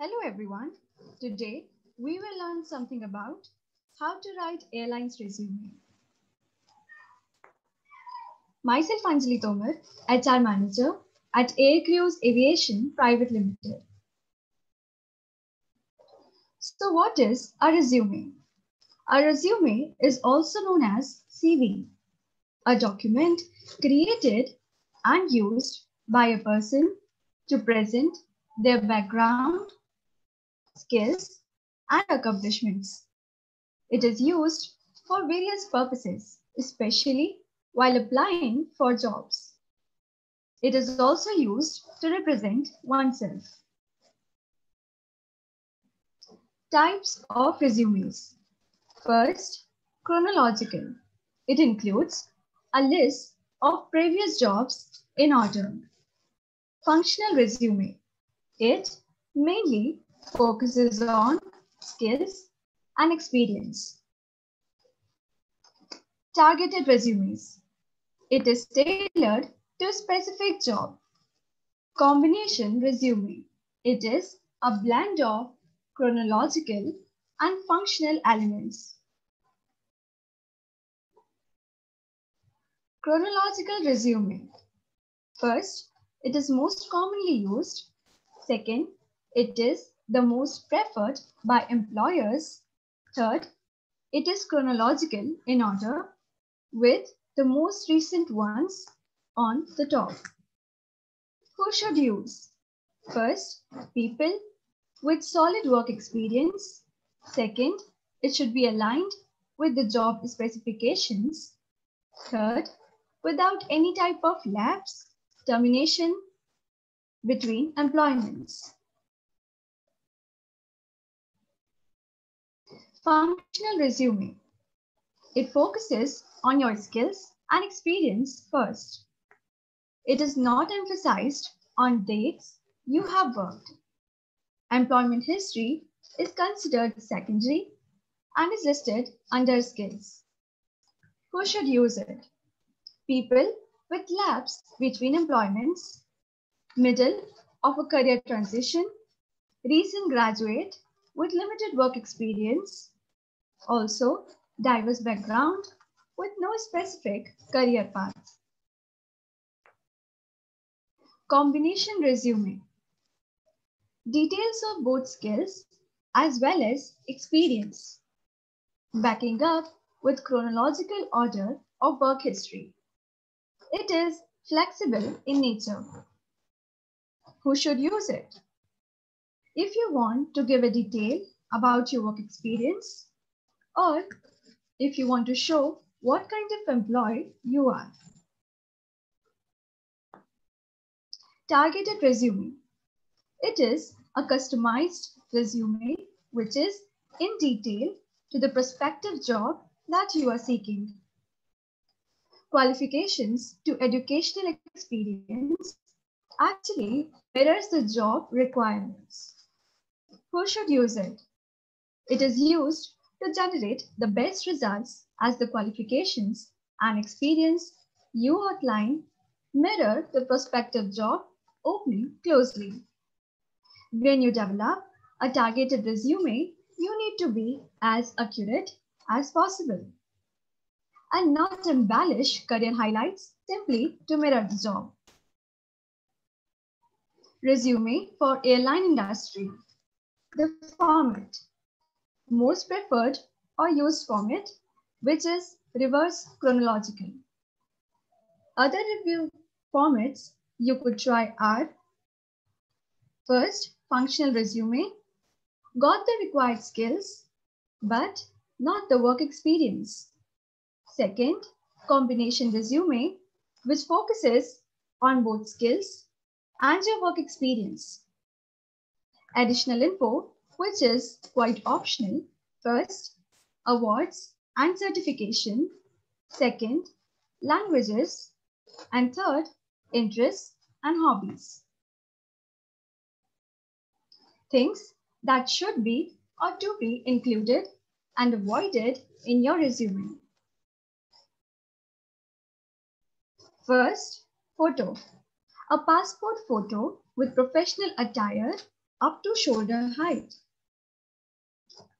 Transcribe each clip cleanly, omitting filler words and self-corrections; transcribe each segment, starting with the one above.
Hello everyone. Today we will learn something about how to write airlines resume. Myself Anjali Tomar, HR Manager at Aircrews Aviation Private Limited. So what is a resume? A resume is also known as CV, a document created and used by a person to present their background, skills, and accomplishments. It is used for various purposes, especially while applying for jobs. It is also used to represent oneself. Types of resumes. First, chronological. It includes a list of previous jobs in order. Functional resume. It mainly focuses on skills and experience. Targeted resumes. It is tailored to a specific job. Combination resume. It is a blend of chronological and functional elements. Chronological resume. First, it is most commonly used. Second, it is the most preferred by employers. Third, it is chronological in order with the most recent ones on the top. Who should use? First, people with solid work experience. Second, it should be aligned with the job specifications. Third, without any type of lapse, termination, between employments. Functional resume. It focuses on your skills and experience first. It is not emphasized on dates you have worked. Employment history is considered secondary and is listed under skills. Who should use it? People with lapse between employments, middle of a career transition, recent graduate with limited work experience, also diverse background with no specific career path. Combination resume. Details of both skills as well as experience, backing up with chronological order of work history. It is flexible in nature. Who should use it? If you want to give a detail about your work experience, or if you want to show what kind of employee you are. Targeted resume. It is a customized resume which is in detail to the prospective job that you are seeking. Qualifications to educational experience actually mirrors the job requirements. Who should use it? It is used to generate the best results as the qualifications and experience you outline mirror the prospective job opening closely. When you develop a targeted resume, you need to be as accurate as possible and not embellish career highlights simply to mirror the job. Resume for airline industry. The format. Most preferred or used format, which is reverse chronological. Other review formats you could try are: first, functional resume, got the required skills, but not the work experience. Second, combination resume, which focuses on both skills and your work experience. Additional info, which is quite optional. First, awards and certification. Second, languages. And third, interests and hobbies. Things that should be or to be included and avoided in your resume. First, photo. A passport photo with professional attire up to shoulder height.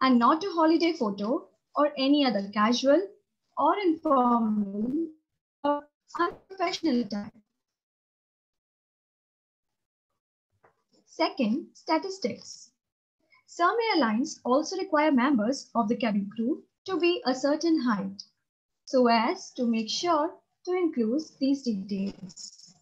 And not a holiday photo or any other casual or informal or unprofessional attire. Second, statistics. Some airlines also require members of the cabin crew to be a certain height, so as to make sure to include these details.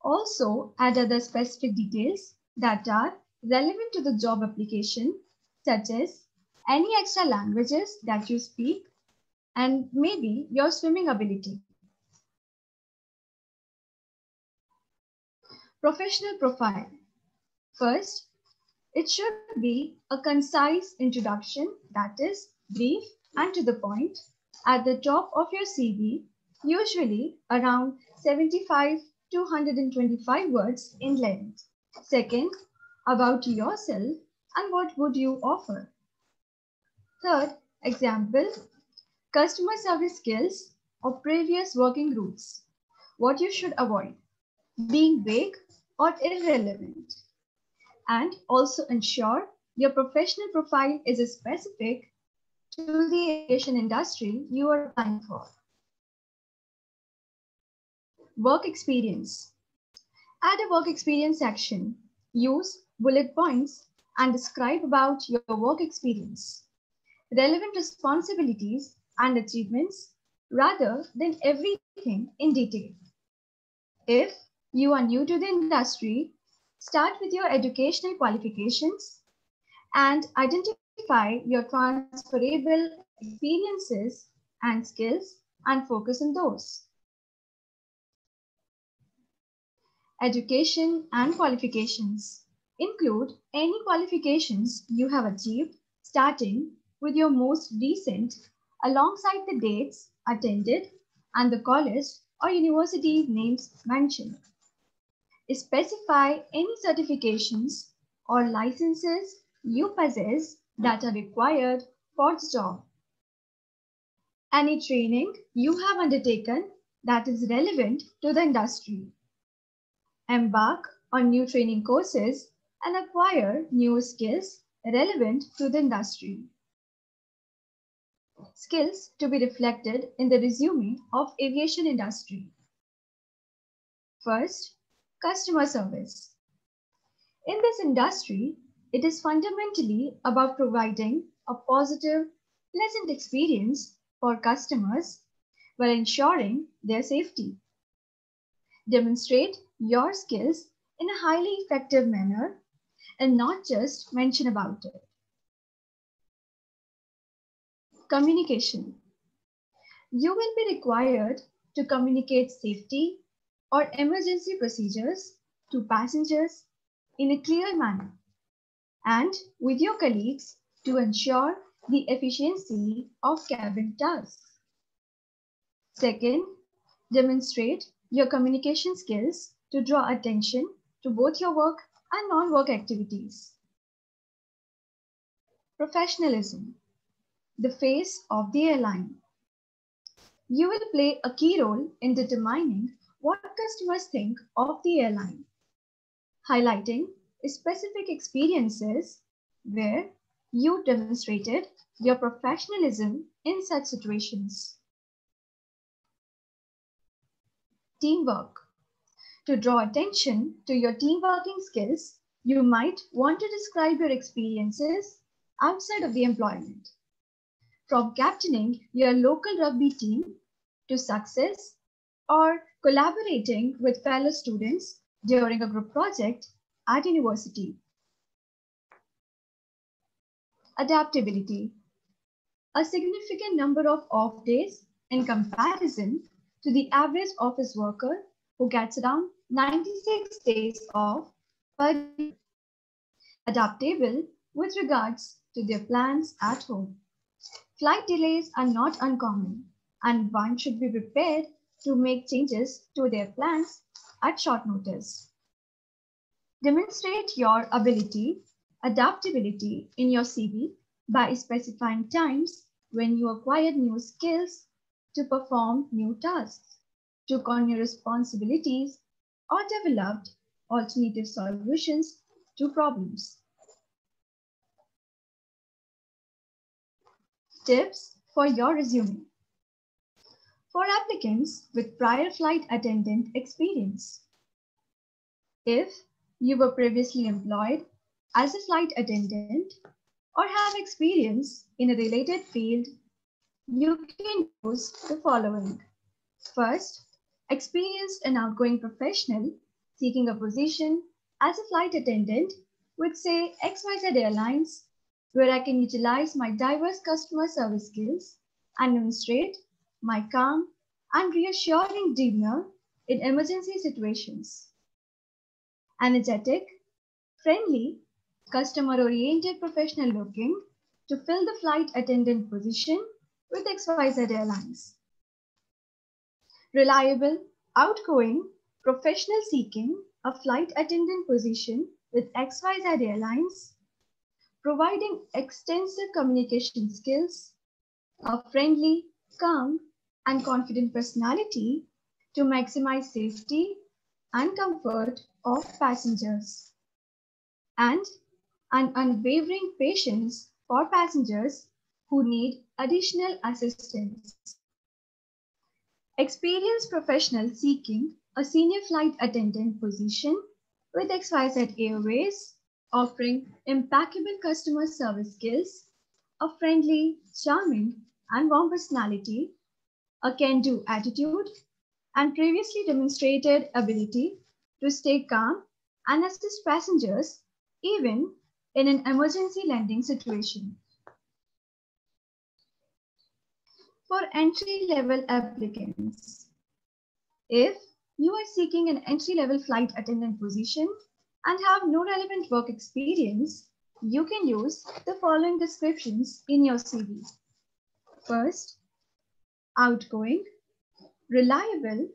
Also add other specific details that are relevant to the job application, such as any extra languages that you speak and maybe your swimming ability. Professional profile. First, it should be a concise introduction that is brief and to the point at the top of your CV, usually around 75 to 125 words in length. Second, about yourself and what would you offer. Third, example, customer service skills or previous working routes, what you should avoid, being vague or irrelevant. And also ensure your professional profile is specific to the aviation industry you are applying for. Work experience. Add a work experience section. Use bullet points and describe about your work experience, relevant responsibilities and achievements rather than everything in detail. If you are new to the industry, start with your educational qualifications and identify your transferable experiences and skills and focus on those. Education and qualifications include any qualifications you have achieved, starting with your most recent alongside the dates attended and the college or university names mentioned. Specify any certifications or licenses you possess that are required for the job. Any training you have undertaken that is relevant to the industry. Embark on new training courses and acquire new skills relevant to the industry. Skills to be reflected in the resume of aviation industry. First, customer service. In this industry, it is fundamentally about providing a positive, pleasant experience for customers while ensuring their safety. Demonstrate your skills in a highly effective manner and not just mention about it. Communication. You will be required to communicate safety or emergency procedures to passengers in a clear manner and with your colleagues to ensure the efficiency of cabin tasks. Second, demonstrate your communication skills to draw attention to both your work and non-work activities. Professionalism, the face of the airline. You will play a key role in determining what customers think of the airline, highlighting specific experiences where you demonstrated your professionalism in such situations. Teamwork. To draw attention to your team working skills, you might want to describe your experiences outside of the employment, from captaining your local rugby team to success or collaborating with fellow students during a group project at university. Adaptability. A significant number of off days in comparison to the average office worker who gets around 96 days off per day. Adaptable with regards to their plans at home. Flight delays are not uncommon, and one should be prepared to make changes to their plans at short notice. Demonstrate your adaptability in your CV by specifying times when you acquired new skills to perform new tasks, took on new responsibilities, or developed alternative solutions to problems. Tips for your resume. For applicants with prior flight attendant experience. If you were previously employed as a flight attendant or have experience in a related field, you can use the following. First, experienced and outgoing professional seeking a position as a flight attendant with, say, XYZ Airlines, where I can utilize my diverse customer service skills and demonstrate my calm and reassuring demeanor in emergency situations. Energetic, friendly, customer-oriented professional looking to fill the flight attendant position with XYZ Airlines. Reliable, outgoing, professional seeking a flight attendant position with XYZ Airlines, providing extensive communication skills, a friendly, calm, and confident personality to maximize safety and comfort of passengers, and an unwavering patience for passengers who need additional assistance. Experienced professional seeking a senior flight attendant position with XYZ Airways, offering impeccable customer service skills, a friendly, charming, and warm personality, a can-do attitude, and previously demonstrated ability to stay calm and assist passengers even in an emergency landing situation. For entry-level applicants, if you are seeking an entry-level flight attendant position and have no relevant work experience, you can use the following descriptions in your CV. First, outgoing, reliable,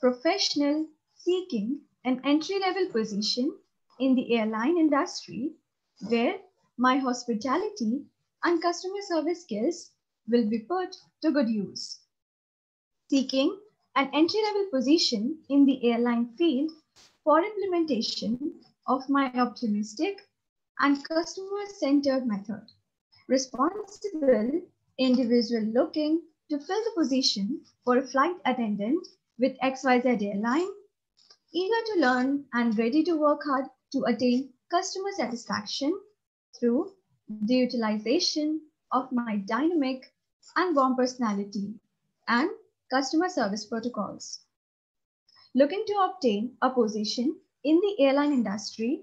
professional, seeking an entry-level position in the airline industry where my hospitality and customer service skills will be put to good use. Seeking an entry-level position in the airline field for implementation of my optimistic and customer-centered method. Responsible individual looking to fill the position for a flight attendant with XYZ Airline, eager to learn and ready to work hard to attain customer satisfaction through the utilization of my dynamic and warm personality and customer service protocols. Looking to obtain a position in the airline industry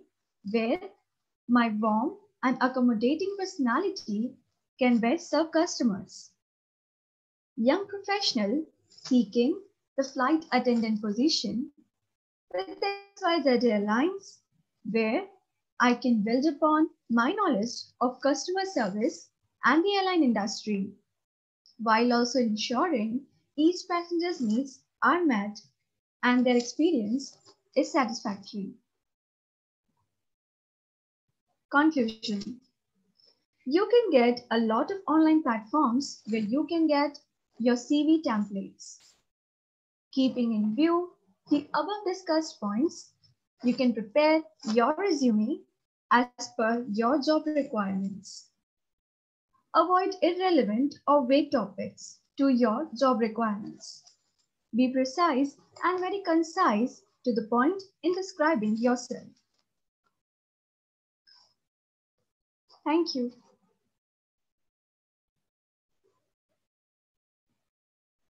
where my warm and accommodating personality can best serve customers. Young professional seeking the flight attendant position with XYZ Airlines, where I can build upon my knowledge of customer service and the airline industry, while also ensuring each passenger's needs are met and their experience is satisfactory. Conclusion. You can get a lot of online platforms where you can get your CV templates. Keeping in view the above discussed points, you can prepare your resume as per your job requirements. Avoid irrelevant or vague topics to your job requirements. Be precise and very concise to the point in describing yourself. Thank you.